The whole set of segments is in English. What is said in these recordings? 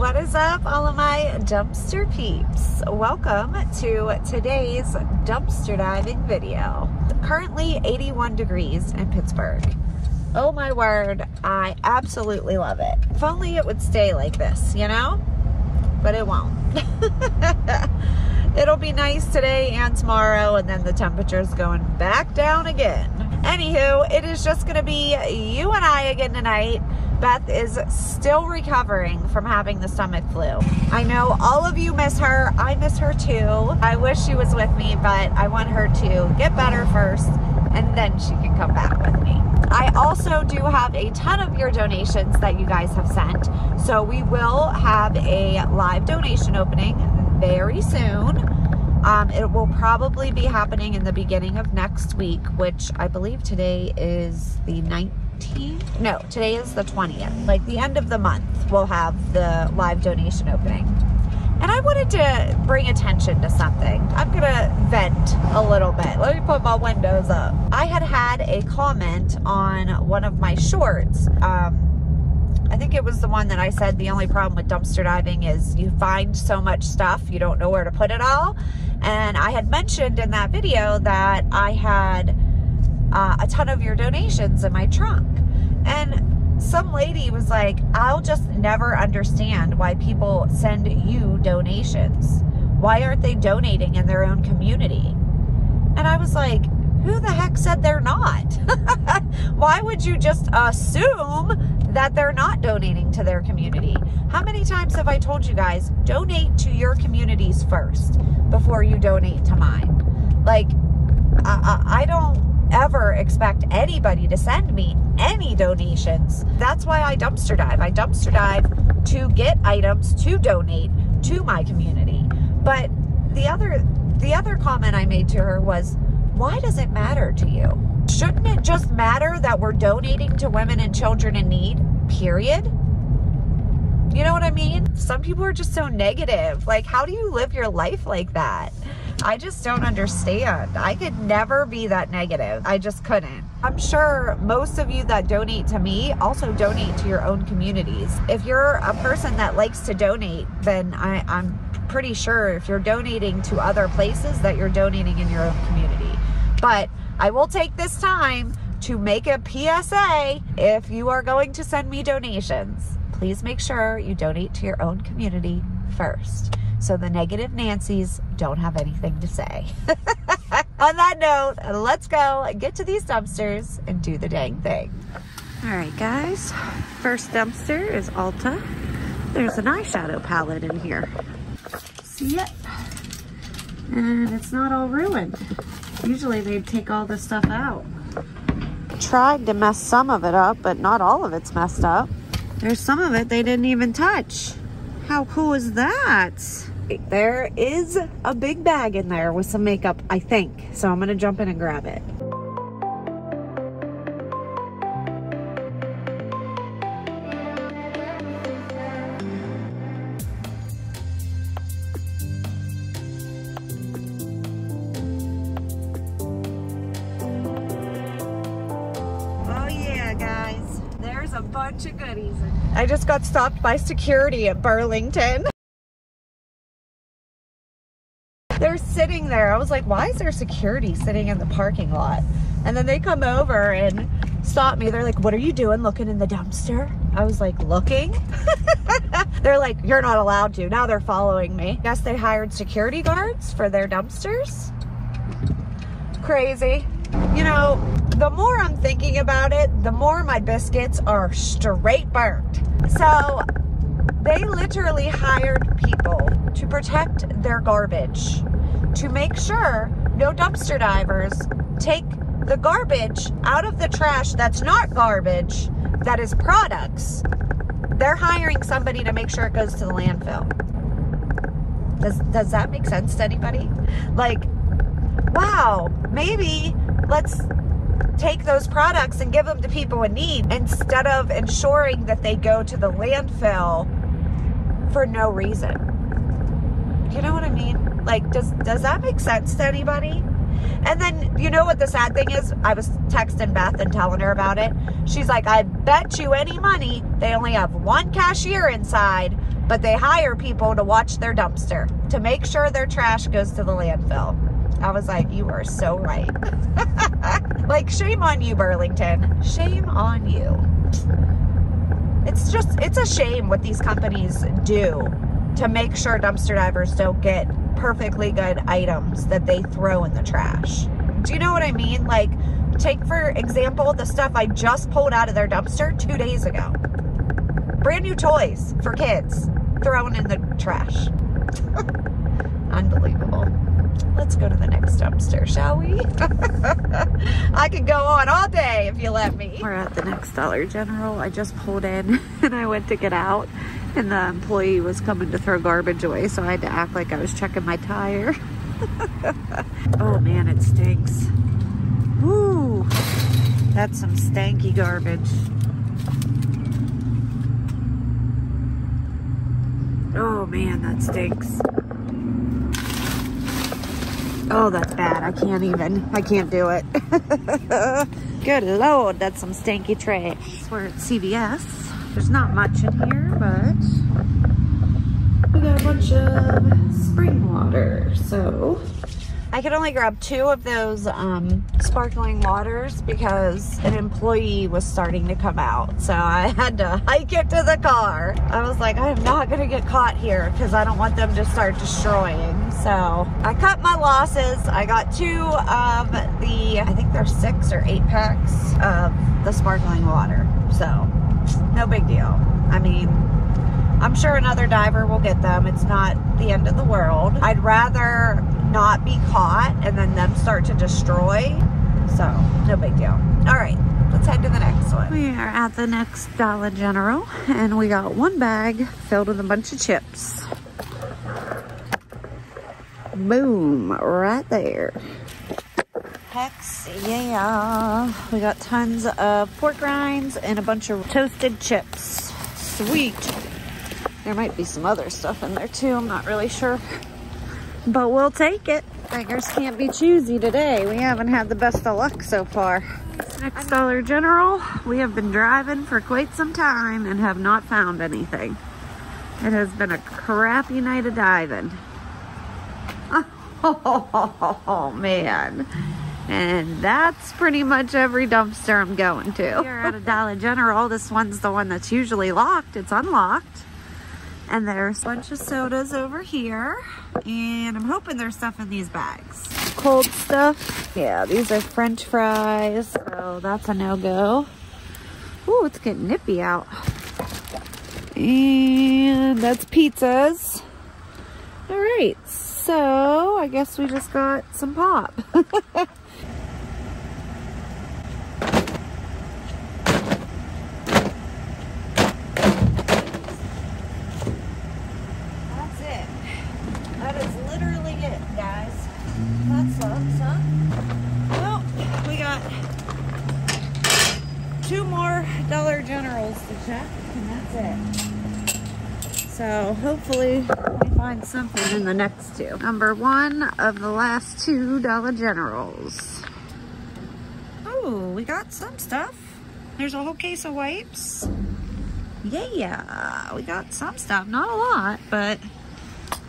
What is up, all of my dumpster peeps? Welcome to today's dumpster diving video. Currently 81 degrees in Pittsburgh. Oh my word, I absolutely love it. If only it would stay like this, you know? But it won't. It'll be nice today and tomorrow, and then the temperature's going back down again. Anywho, it is just gonna be you and I again tonight. Beth is still recovering from having the stomach flu. I know all of you miss her. I miss her too. I wish she was with me, but I want her to get better first and then she can come back with me. I also do have a ton of your donations that you guys have sent. So we will have a live donation opening very soon. It will probably be happening in the beginning of next week, which I believe today is the 19th. No, today is the 20th. Like the end of the month, we'll have the live donation opening. And I wanted to bring attention to something. I'm gonna vent a little bit. Let me put my windows up. I had a comment on one of my shorts. I think it was the one that I said, the only problem with dumpster diving is you find so much stuff, you don't know where to put it all. And I had mentioned in that video that I had a ton of your donations in my trunk. And some lady was like, I'll just never understand why people send you donations. Why aren't they donating in their own community? And I was like, who the heck said they're not? Why would you just assume that they're not donating to their community? How many times have I told you guys, donate to your communities first before you donate to mine? Like, I don't ever expect anybody to send me any donations. That's why I dumpster dive. I dumpster dive to get items to donate to my community. But the other comment I made to her was, why does it matter to you? Shouldn't it just matter that we're donating to women and children in need, period? You know what I mean? Some people are just so negative. Like, how do you live your life like that? I just don't understand. I could never be that negative. I just couldn't. I'm sure most of you that donate to me also donate to your own communities. If you're a person that likes to donate, then I'm pretty sure if you're donating to other places that you're donating in your own community. But I will take this time to make a PSA. If you are going to send me donations, please make sure you donate to your own community first, so the negative Nancy's don't have anything to say. On that note, let's go get to these dumpsters and do the dang thing. All right, guys. First dumpster is Ulta. There's an eyeshadow palette in here. See it? And it's not all ruined. Usually they'd take all this stuff out. Tried to mess some of it up, but not all of it's messed up. There's some of it they didn't even touch. How cool is that? There is a big bag in there with some makeup, I think. So I'm gonna jump in and grab it. I just got stopped by security at Burlington. They're sitting there. I was like, why is there security sitting in the parking lot? And then they come over and stop me. They're like, what are you doing looking in the dumpster? I was like, looking? They're like, you're not allowed to. Now they're following me. Guess they hired security guards for their dumpsters. Crazy. You know, the more I'm thinking about it, the more my biscuits are straight burnt. So they literally hired people to protect their garbage, to make sure no dumpster divers take the garbage out of the trash that's not garbage, that is products. They're hiring somebody to make sure it goes to the landfill. Does that make sense to anybody? Like, wow, maybe let's take those products and give them to people in need instead of ensuring that they go to the landfill for no reason. You know what I mean? Like, does that make sense to anybody? And then, you know what the sad thing is? I was texting Beth and telling her about it. She's like, I bet you any money they only have one cashier inside, but they hire people to watch their dumpster to make sure their trash goes to the landfill. I was like, you are so right. Like, shame on you, Burlington. Shame on you. It's just, it's a shame what these companies do to make sure dumpster divers don't get perfectly good items that they throw in the trash. Do you know what I mean? Like, take for example, the stuff I just pulled out of their dumpster 2 days ago. Brand new toys for kids thrown in the trash. Unbelievable. Let's go to the next dumpster, shall we? I could go on all day if you let me. We're at the next Dollar General. I just pulled in and I went to get out and the employee was coming to throw garbage away, so I had to act like I was checking my tire. Oh man, it stinks. Woo! That's some stanky garbage. Oh man, that stinks. Oh, that's bad. I can't even. I can't do it. Good Lord, that's some stanky trash. We're at CVS. There's not much in here, but we got a bunch of spring water. So I could only grab two of those sparkling waters because an employee was starting to come out. So I had to hike it to the car. I was like, I'm not going to get caught here because I don't want them to start destroying. So I cut my losses. I got two of the, I think they're 6 or 8 packs of the sparkling water. So no big deal. I mean, I'm sure another diver will get them. It's not the end of the world. I'd rather not be caught and then them start to destroy, so no big deal. All right, let's head to the next one. We are at the next Dollar General and we got one bag filled with a bunch of chips. Boom, right there. Hex yeah. We got tons of pork rinds and a bunch of toasted chips. Sweet. There might be some other stuff in there too, I'm not really sure, but we'll take it. Beggars can't be choosy today. We haven't had the best of luck so far. Next Dollar General. We have been driving for quite some time and have not found anything. It has been a crappy night of diving. Oh man. And that's pretty much every dumpster I'm going to. We're at a Dollar General. This one's the one that's usually locked. It's unlocked. And there's a bunch of sodas over here. And I'm hoping there's stuff in these bags. Cold stuff. Yeah, these are French fries. So that's a no-go. Ooh, it's getting nippy out. And that's pizzas. All right, so I guess we just got some pop. So hopefully we find something in the next two. Number one of the last two Dollar Generals. Oh, we got some stuff. There's a whole case of wipes. Yeah, we got some stuff. Not a lot, but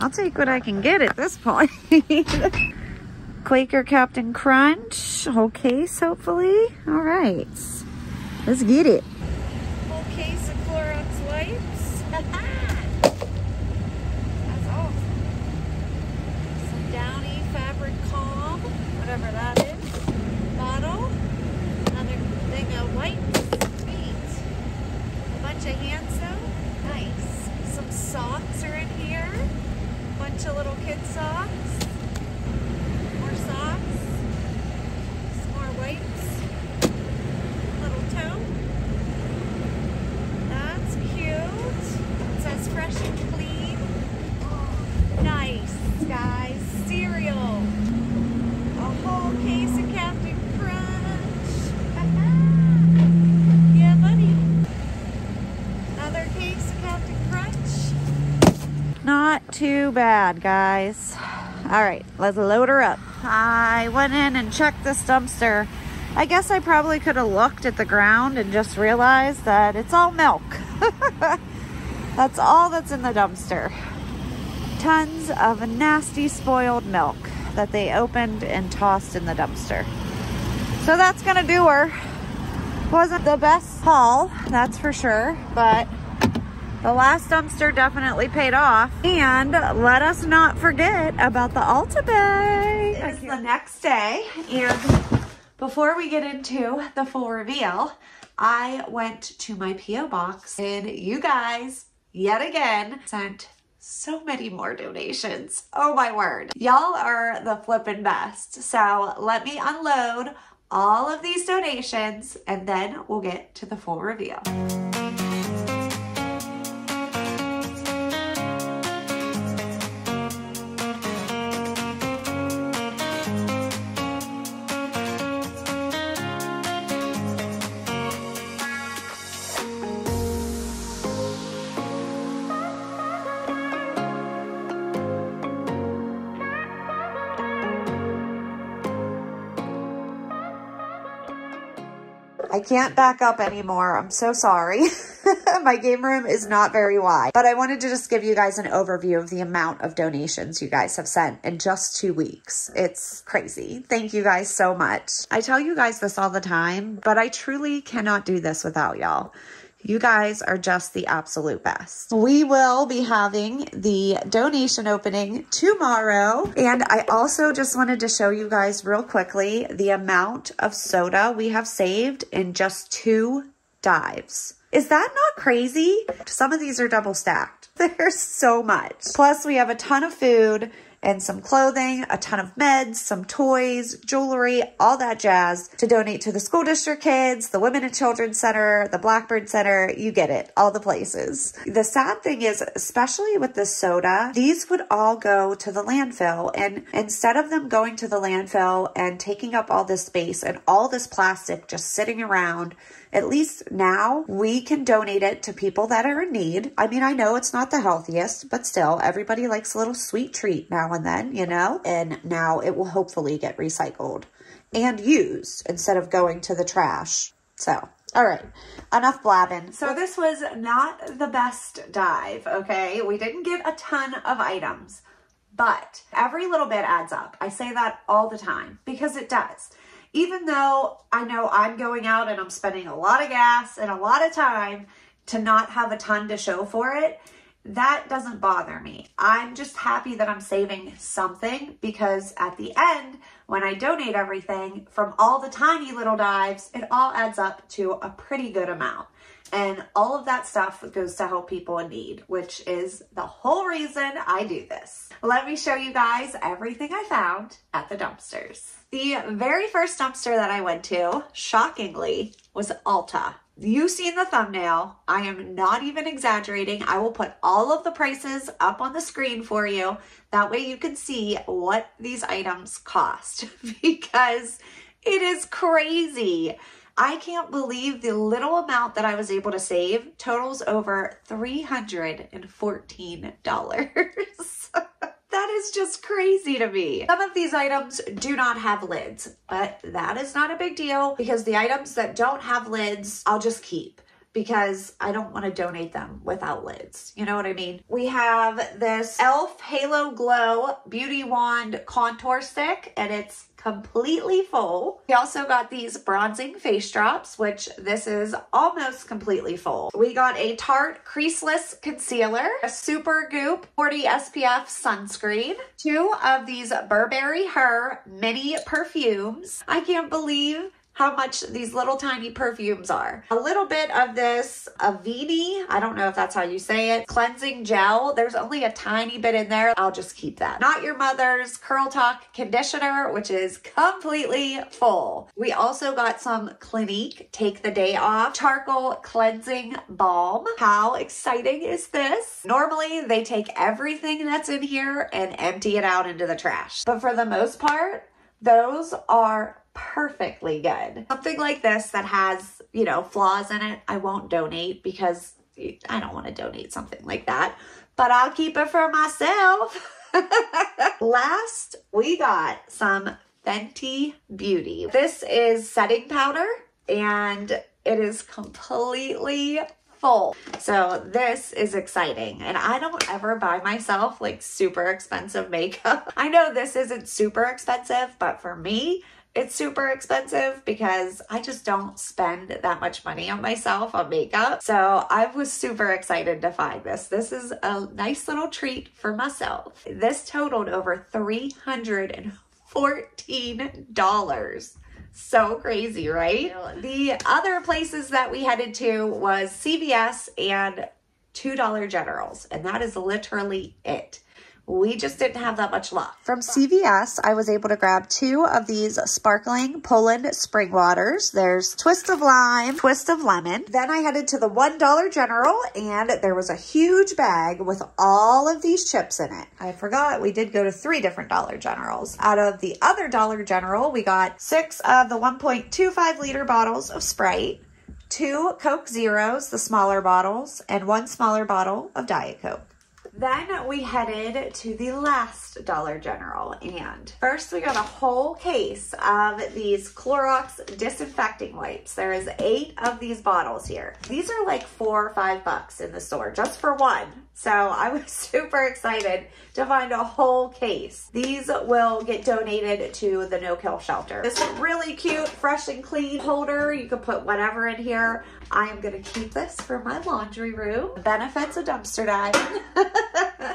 I'll take what I can get at this point. Quaker Captain Crunch. Whole case, hopefully. All right. Let's get it. Whole case of Clorox wipes. Downey Calm, whatever that is. Bottle. Another thing of white. Sweet. A bunch of hand soap. Nice. Some socks are in here. A bunch of little kid socks. More socks. Some more wipes. Little tote. That's cute. It says fresh and clean. Oh, nice, guys. Cereal, a whole case of Captain Crunch. Yeah, buddy. Another case of Captain Crunch. Not too bad, guys. All right, let's load her up. I went in and checked this dumpster. I guess I probably could have looked at the ground and just realized that it's all milk. That's all that's in the dumpster. Tons of nasty spoiled milk that they opened and tossed in the dumpster. So that's gonna do her. Wasn't the best haul, that's for sure, but the last dumpster definitely paid off. And let us not forget about the Ulta bag. It's the next day, and before we get into the full reveal, I went to my P.O. box, and you guys, yet again, sent so many more donations. Oh my word. Y'all are the flippin' best. So let me unload all of these donations, and then we'll get to the full reveal. I can't back up anymore. I'm so sorry. My game room is not very wide, but I wanted to just give you guys an overview of the amount of donations you guys have sent in just 2 weeks. It's crazy. Thank you guys so much. I tell you guys this all the time, but I truly cannot do this without y'all. You guys are just the absolute best. We will be having the donation opening tomorrow. And I also just wanted to show you guys real quickly the amount of soda we have saved in just 2 dives. Is that not crazy? Some of these are double stacked. There's so much. Plus we have a ton of food and some clothing, a ton of meds, some toys, jewelry, all that jazz to donate to the school district kids, the Women and Children's Center, the Blackburn Center, you get it, all the places. The sad thing is, especially with the soda, these would all go to the landfill. And instead of them going to the landfill and taking up all this space and all this plastic just sitting around, at least now we can donate it to people that are in need. I mean, I know it's not the healthiest, but still, everybody likes a little sweet treat now and then, you know? And now it will hopefully get recycled and used instead of going to the trash. So, all right, enough blabbing. So this was not the best dive, okay? We didn't get a ton of items, but every little bit adds up. I say that all the time because it does. Even though I know I'm going out and I'm spending a lot of gas and a lot of time to not have a ton to show for it, that doesn't bother me. I'm just happy that I'm saving something because at the end, when I donate everything from all the tiny little dives, it all adds up to a pretty good amount. And all of that stuff goes to help people in need, which is the whole reason I do this. Let me show you guys everything I found at the dumpsters. The very first dumpster that I went to, shockingly, was Ulta. You've seen the thumbnail. I am not even exaggerating. I will put all of the prices up on the screen for you. That way you can see what these items cost because it is crazy. I can't believe the little amount that I was able to save totals over $314. That is just crazy to me. Some of these items do not have lids, but that is not a big deal because the items that don't have lids, I'll just keep because I don't want to donate them without lids. You know what I mean? We have this Elf Halo Glow Beauty Wand Contour Stick, and it's completely full. We also got these bronzing face drops, which this is almost completely full. We got a Tarte creaseless concealer, a Super Goop 40 SPF sunscreen, 2 of these Burberry Her mini perfumes. I can't believe how much these little tiny perfumes are. A little bit of this Avene, I don't know if that's how you say it, cleansing gel. There's only a tiny bit in there. I'll just keep that. Not Your Mother's Curl Talk Conditioner, which is completely full. We also got some Clinique Take the Day Off Charcoal Cleansing Balm. How exciting is this? Normally they take everything that's in here and empty it out into the trash. But for the most part, those are perfectly good. Something like this that has, you know, flaws in it, I won't donate because I don't want to donate something like that, but I'll keep it for myself. Last, we got some Fenty Beauty. This is setting powder and it is completely full. So this is exciting. And I don't ever buy myself like super expensive makeup. I know this isn't super expensive, but for me, it's super expensive because I just don't spend that much money on myself on makeup. So I was super excited to find this. This is a nice little treat for myself. This totaled over $314. So crazy, right? The other places that we headed to was CVS and $2 Generals, and that is literally it. We just didn't have that much luck. From CVS, I was able to grab two of these sparkling Poland Spring waters. There's twist of lime, twist of lemon. Then I headed to the $1 General and there was a huge bag with all of these chips in it. I forgot we did go to three different Dollar Generals. Out of the other Dollar General, we got six of the 1.25 liter bottles of Sprite, two Coke Zeros, the smaller bottles, and one smaller bottle of Diet Coke. Then we headed to the last Dollar General, and first we got a whole case of these Clorox disinfecting wipes. There is 8 of these bottles here. These are like $4 or $5 in the store just for one. So I was super excited to find a whole case. These will get donated to the no-kill shelter. This really cute fresh and clean holder. You can put whatever in here. I am going to keep this for my laundry room. Benefits of dumpster diving.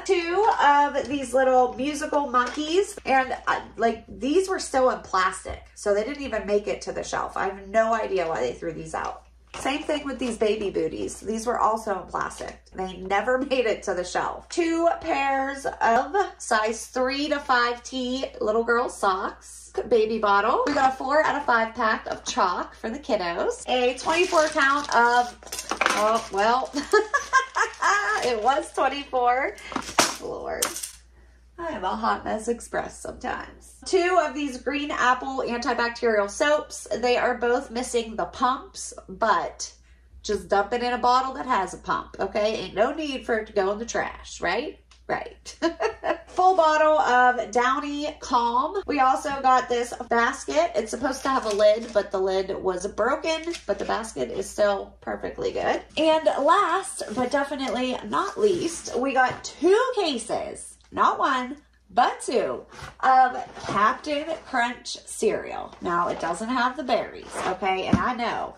2 of these little musical monkeys, and like these were still in plastic, so they didn't even make it to the shelf. I have no idea why they threw these out. Same thing with these baby booties. These were also in plastic. They never made it to the shelf. 2 pairs of size 3 to 5T little girl socks. Baby bottle. We got a 4 out of 5 pack of chalk for the kiddos. A 24 count of, oh, well, it was 24. Lord. I am a hot mess express sometimes. 2 of these green apple antibacterial soaps. They are both missing the pumps, but just dump it in a bottle that has a pump, okay? Ain't no need for it to go in the trash, right? Right. Full bottle of Downey Calm. We also got this basket. It's supposed to have a lid, but the lid was broken, but the basket is still perfectly good. And last, but definitely not least, we got 2 cases. Not 1, but 2 of Captain Crunch cereal. Now, it doesn't have the berries, okay? And I know,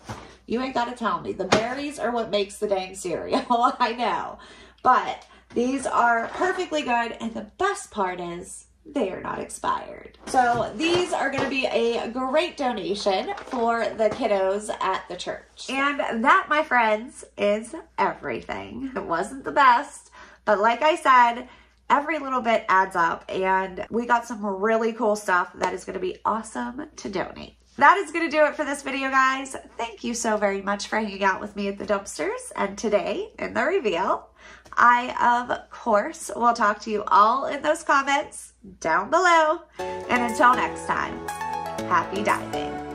you ain't got to tell me. The berries are what makes the dang cereal. I know. But these are perfectly good, and the best part is they are not expired. So these are going to be a great donation for the kiddos at the church. And that, my friends, is everything. It wasn't the best, but like I said, every little bit adds up, and we got some really cool stuff that is going to be awesome to donate. That is going to do it for this video, guys. Thank you so very much for hanging out with me at the dumpsters. And today, in the reveal, I, of course, will talk to you all in those comments down below. And until next time, happy diving.